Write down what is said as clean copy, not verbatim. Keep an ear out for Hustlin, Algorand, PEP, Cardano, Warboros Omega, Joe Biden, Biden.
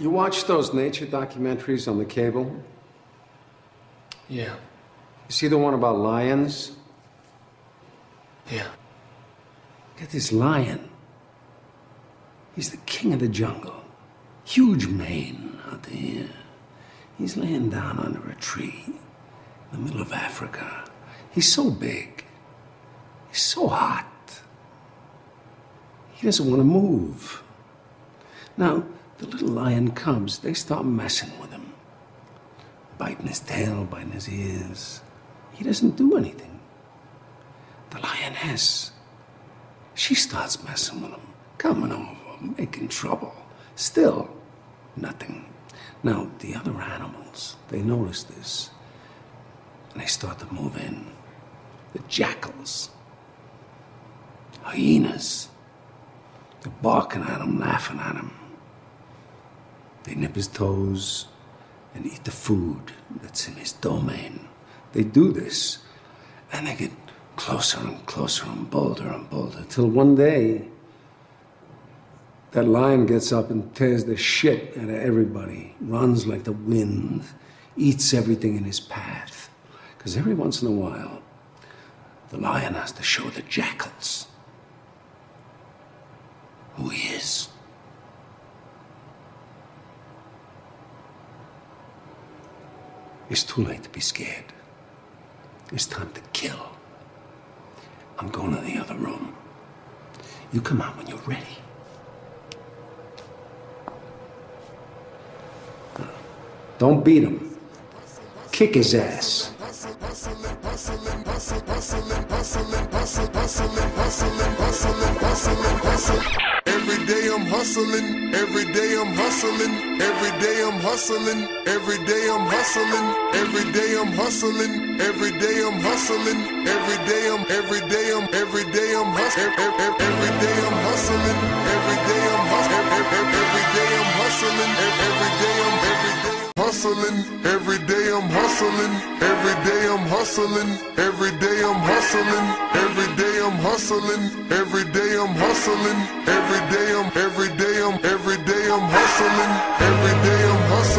You watch those nature documentaries on the cable? Yeah. You see the one about lions? Yeah. Look at this lion. He's the king of the jungle. Huge mane out there. He's laying down under a tree in the middle of Africa. He's so big. He's so hot. He doesn't want to move. Now, the little lion cubs, they start messing with him. Biting his tail, biting his ears. He doesn't do anything. The lioness, she starts messing with him, coming over, making trouble. Still, nothing. Now, the other animals, they notice this, and they start to move in. The jackals, hyenas, they're barking at him, laughing at him. They nip his toes and eat the food that's in his domain. They do this, and they get closer and closer and bolder, till one day, that lion gets up and tears the shit out of everybody, runs like the wind, eats everything in his path. Because every once in a while, the lion has to show the jackals who he is. It's too late to be scared. It's time to kill. I'm going to the other room. You come out when you're ready. Don't beat him. Kick his ass. Every day I'm hustling, every day I'm hustling, every day I'm hustling, every day I'm hustling, every day I'm hustling, every day I'm hustling, every day I'm hustling, every day I'm hustling, every day I'm hustling. Every day I'm hustling, every day I'm hustling, every day I'm hustling, every day I'm hustling, every day I'm hustling, every day I'm hustling, every day I'm hustling.